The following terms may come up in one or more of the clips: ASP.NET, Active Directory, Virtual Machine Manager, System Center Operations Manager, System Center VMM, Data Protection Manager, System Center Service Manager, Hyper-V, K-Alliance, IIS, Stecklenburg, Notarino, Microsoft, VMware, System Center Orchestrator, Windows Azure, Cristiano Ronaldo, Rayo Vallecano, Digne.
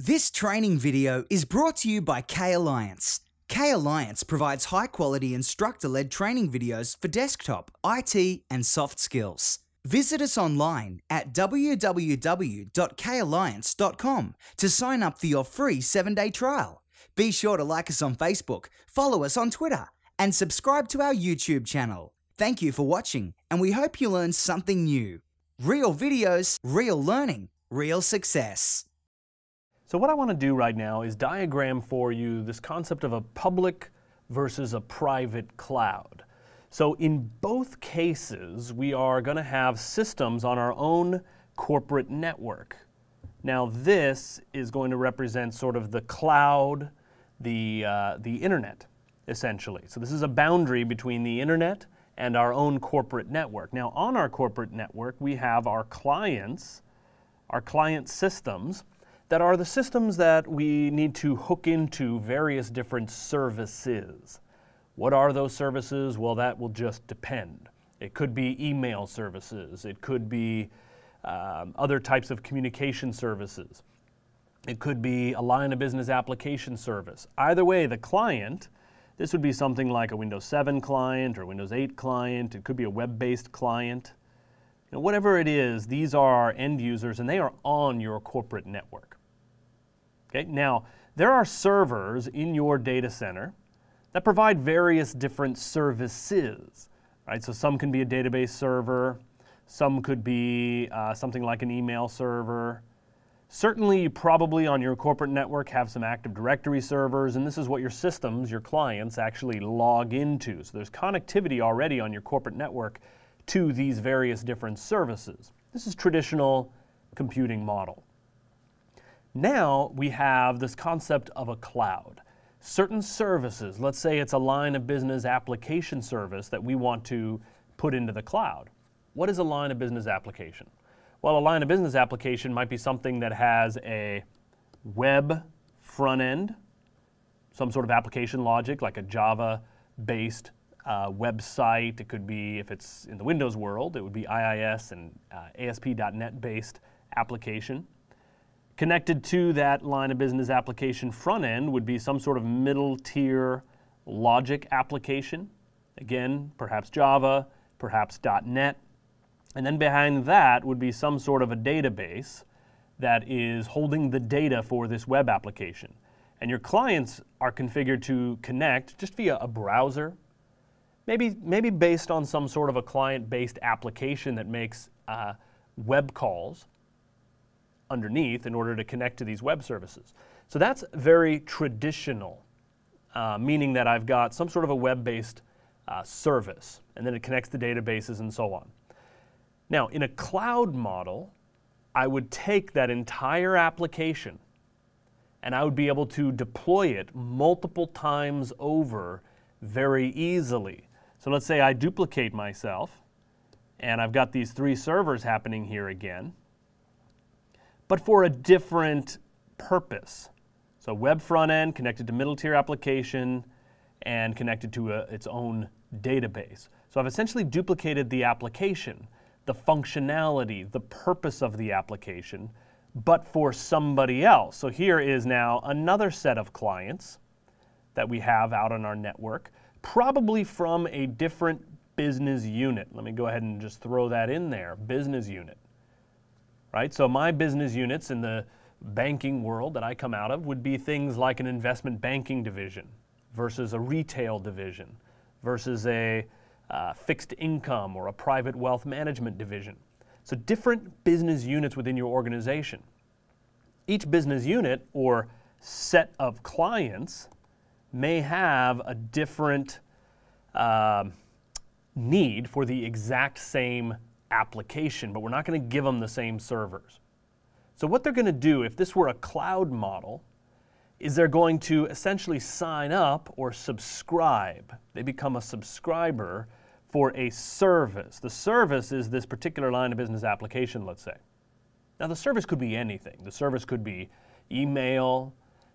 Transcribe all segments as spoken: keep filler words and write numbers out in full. This training video is brought to you by K-Alliance. K-Alliance provides high-quality instructor-led training videos for desktop, I T, and soft skills. Visit us online at w w w dot k alliance dot com to sign up for your free seven day trial. Be sure to like us on Facebook, follow us on Twitter, and subscribe to our YouTube channel. Thank you for watching, and we hope you learned something new. Real videos, real learning, real success. So what I want to do right now is diagram for you this concept of a public versus a private cloud. So in both cases, we are going to have systems on our own corporate network. Now this is going to represent sort of the cloud, the, uh, the internet, essentially. So this is a boundary between the internet and our own corporate network. Now on our corporate network, we have our clients, our client systems, that are the systems that we need to hook into various different services. What are those services? Well, that will just depend. It could be email services. It could be um, other types of communication services. It could be a line of business application service. Either way, the client, this would be something like a Windows seven client or Windows eight client. It could be a web-based client. You know, whatever it is, these are end users and they are on your corporate network. Okay, now there are servers in your data center that provide various different services, right? So some can be a database server, some could be uh, something like an email server. Certainly you probably on your corporate network have some Active Directory servers, and this is what your systems, your clients, actually log into. So there's connectivity already on your corporate network to these various different services. This is traditional computing model. Now we have this concept of a cloud. Certain services, let's say it's a line of business application service that we want to put into the cloud. What is a line of business application? Well, a line of business application might be something that has a web front end, some sort of application logic like a Java-based Uh, website. It could be, if it's in the Windows world, it would be I I S and uh, A S P dot net based application. Connected to that line of business application front end would be some sort of middle tier logic application. Again, perhaps Java, perhaps .NET. And then behind that would be some sort of a database that is holding the data for this web application. And your clients are configured to connect just via a browser, Maybe, maybe based on some sort of a client-based application that makes uh, web calls underneath in order to connect to these web services. So that's very traditional, uh, meaning that I've got some sort of a web-based uh, service, and then it connects to databases and so on. Now, in a cloud model, I would take that entire application, and I would be able to deploy it multiple times over very easily. So let's say I duplicate myself, and I've got these three servers happening here again, but for a different purpose. So web front end connected to middle tier application and connected to a, its own database. So I've essentially duplicated the application, the functionality, the purpose of the application, but for somebody else. So here is now another set of clients that we have out on our network, probably from a different business unit. Let me go ahead and just throw that in there, business unit, right? So my business units in the banking world that I come out of would be things like an investment banking division versus a retail division versus a uh, fixed income or a private wealth management division. So different business units within your organization. Each business unit or set of clients may have a different uh, need for the exact same application, but we're not going to give them the same servers. So what they're going to do, if this were a cloud model, is they're going to essentially sign up or subscribe. They become a subscriber for a service. The service is this particular line of business application, let's say. Now the service could be anything. The service could be email,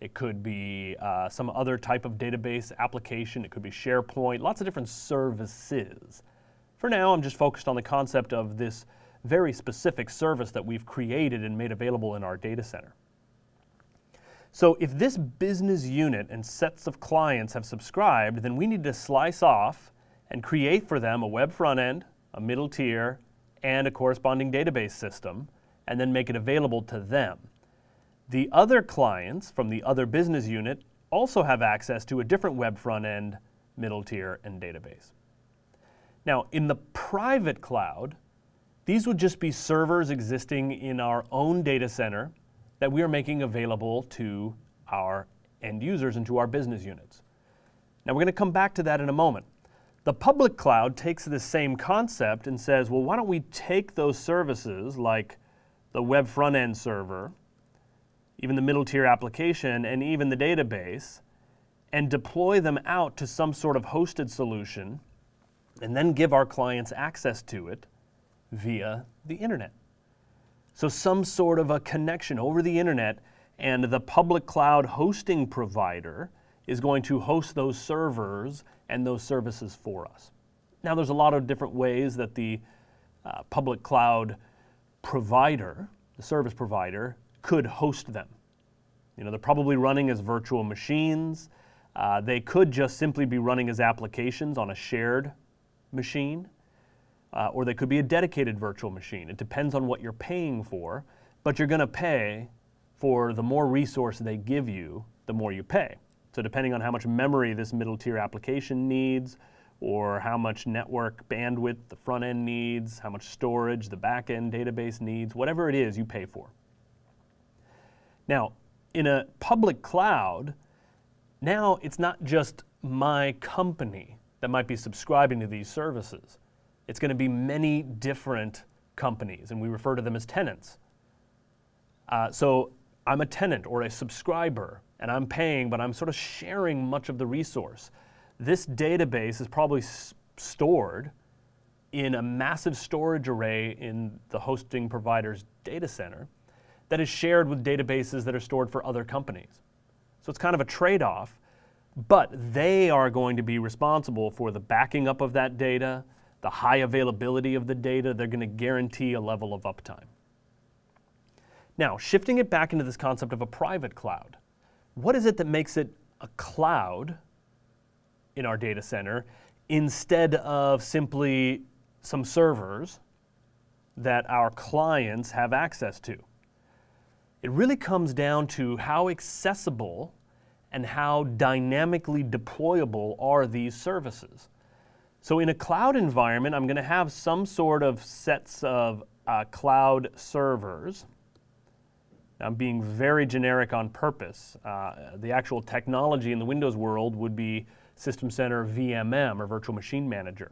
it could be uh, some other type of database application. It could be SharePoint, lots of different services. For now, I'm just focused on the concept of this very specific service that we've created and made available in our data center. So if this business unit and sets of clients have subscribed, then we need to slice off and create for them a web front end, a middle tier, and a corresponding database system, and then make it available to them. The other clients from the other business unit also have access to a different web front end, middle tier, and database. Now, in the private cloud, these would just be servers existing in our own data center that we are making available to our end users and to our business units. Now, we're going to come back to that in a moment. The public cloud takes this same concept and says, well, why don't we take those services like the web front end server, even the middle tier application, and even the database, and deploy them out to some sort of hosted solution, and then give our clients access to it via the internet. So some sort of a connection over the internet, and the public cloud hosting provider is going to host those servers and those services for us. Now, there's a lot of different ways that the uh, public cloud provider, the service provider, could host them. You know, they're probably running as virtual machines. Uh, they could just simply be running as applications on a shared machine, uh, or they could be a dedicated virtual machine. It depends on what you're paying for, but you're going to pay for the more resource they give you, the more you pay. So depending on how much memory this middle tier application needs, or how much network bandwidth the front end needs, how much storage the back end database needs, whatever it is, you pay for. Now, in a public cloud, now it's not just my company that might be subscribing to these services. It's going to be many different companies, and we refer to them as tenants. Uh, so I'm a tenant or a subscriber, and I'm paying, but I'm sort of sharing much of the resource. This database is probably s stored in a massive storage array in the hosting provider's data center that is shared with databases that are stored for other companies. So it's kind of a trade-off, but they are going to be responsible for the backing up of that data, the high availability of the data. They're going to guarantee a level of uptime. Now, shifting it back into this concept of a private cloud, what is it that makes it a cloud in our data center instead of simply some servers that our clients have access to? It really comes down to how accessible and how dynamically deployable are these services. So in a cloud environment, I'm going to have some sort of sets of uh, cloud servers. I'm being very generic on purpose. Uh, the actual technology in the Windows world would be System Center V M M, or Virtual Machine Manager,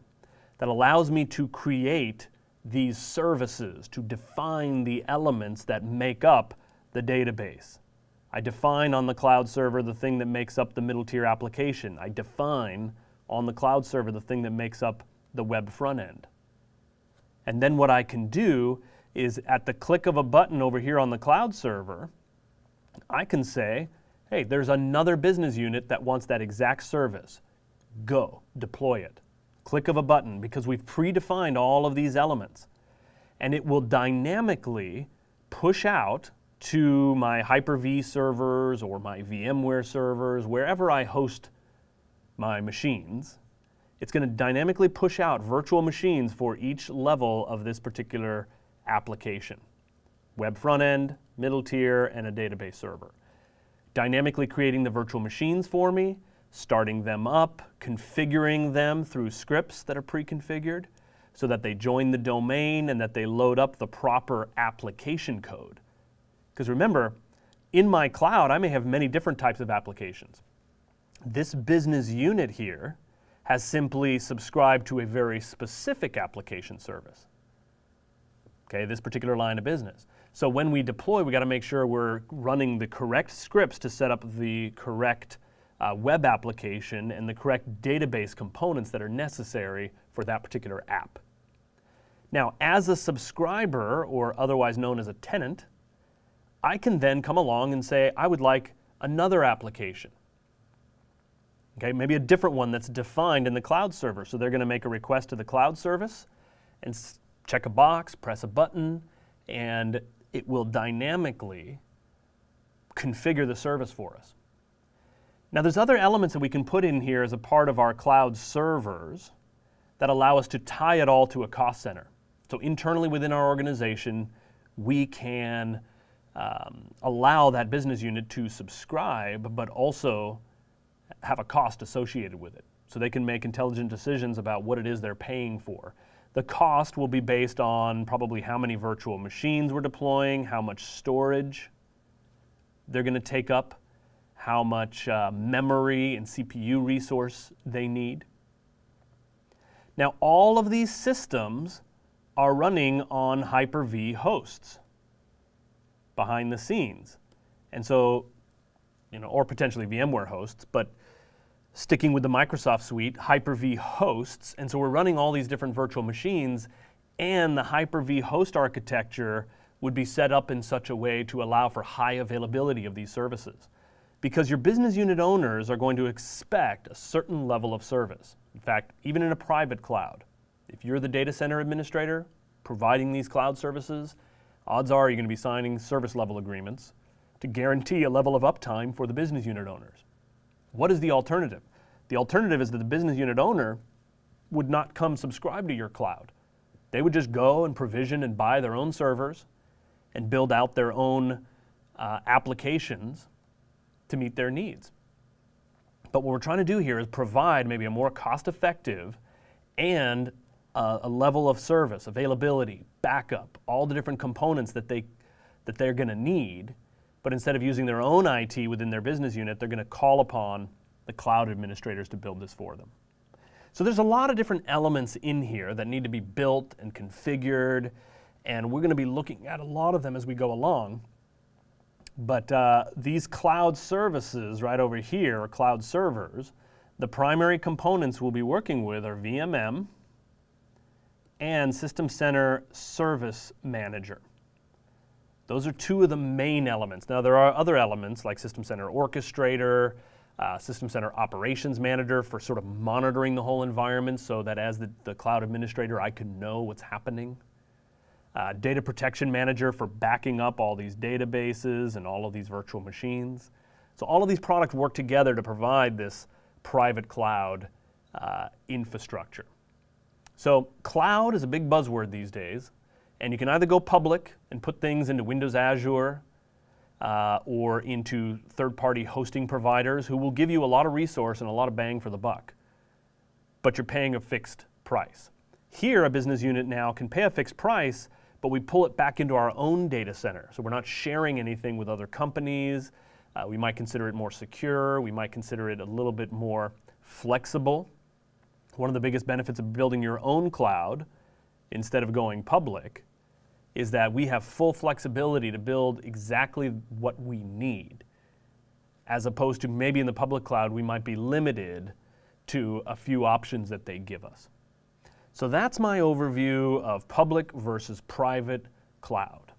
that allows me to create these services, to define the elements that make up the database. I define on the cloud server the thing that makes up the middle tier application. I define on the cloud server the thing that makes up the web front end. And then what I can do is at the click of a button over here on the cloud server, I can say, hey, there's another business unit that wants that exact service. Go, deploy it. Click of a button, because we've predefined all of these elements. And it will dynamically push out to my Hyper-V servers or my VMware servers, wherever I host my machines. It's going to dynamically push out virtual machines for each level of this particular application, web front end, middle tier, and a database server. Dynamically creating the virtual machines for me, starting them up, configuring them through scripts that are pre-configured so that they join the domain and that they load up the proper application code. Because remember, in my cloud, I may have many different types of applications. This business unit here has simply subscribed to a very specific application service. Okay, this particular line of business. So when we deploy, we got to make sure we're running the correct scripts to set up the correct uh, web application and the correct database components that are necessary for that particular app. Now, as a subscriber, or otherwise known as a tenant, I can then come along and say, I would like another application. Okay, maybe a different one that's defined in the cloud server. So they're going to make a request to the cloud service and check a box, press a button, and it will dynamically configure the service for us. Now, there's other elements that we can put in here as a part of our cloud servers that allow us to tie it all to a cost center. So internally within our organization, we can um, allow that business unit to subscribe, but also have a cost associated with it. So they can make intelligent decisions about what it is they're paying for. The cost will be based on probably how many virtual machines we're deploying, how much storage they're going to take up, how much uh, memory and C P U resource they need. Now, all of these systems are running on Hyper-V hosts behind the scenes. And so, you know, or potentially VMware hosts, but sticking with the Microsoft suite, Hyper-V hosts, and so we're running all these different virtual machines, and the Hyper-V host architecture would be set up in such a way to allow for high availability of these services. Because your business unit owners are going to expect a certain level of service. In fact, even in a private cloud, if you're the data center administrator providing these cloud services, odds are you're going to be signing service level agreements to guarantee a level of uptime for the business unit owners. What is the alternative? The alternative is that the business unit owner would not come subscribe to your cloud. They would just go and provision and buy their own servers and build out their own uh, applications to meet their needs. But what we're trying to do here is provide maybe a more cost-effective and uh, a level of service, availability, backup, all the different components that, they, that they're going to need. But instead of using their own I T within their business unit, they're going to call upon the cloud administrators to build this for them. So there's a lot of different elements in here that need to be built and configured, and we're going to be looking at a lot of them as we go along. But uh, these cloud services right over here are cloud servers. The primary components we'll be working with are V M M and System Center Service Manager. Those are two of the main elements. Now, there are other elements like System Center Orchestrator, uh, System Center Operations Manager for sort of monitoring the whole environment so that as the, the cloud administrator, I can know what's happening. Uh, Data Protection Manager for backing up all these databases and all of these virtual machines. So all of these products work together to provide this private cloud uh, infrastructure. So cloud is a big buzzword these days. And you can either go public and put things into Windows Azure uh, or into third-party hosting providers who will give you a lot of resource and a lot of bang for the buck. But you're paying a fixed price. Here, a business unit now can pay a fixed price, but we pull it back into our own data center. So we're not sharing anything with other companies. Uh, we might consider it more secure. We might consider it a little bit more flexible. One of the biggest benefits of building your own cloud instead of going public is that we have full flexibility to build exactly what we need, as opposed to maybe in the public cloud we might be limited to a few options that they give us. So that's my overview of public versus private cloud.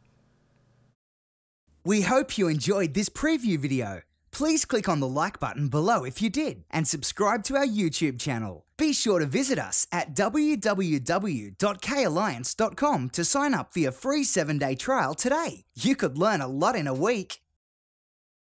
We hope you enjoyed this preview video. Please click on the like button below if you did, and subscribe to our YouTube channel. Be sure to visit us at w w w dot k alliance dot com to sign up for your free seven day trial today. You could learn a lot in a week.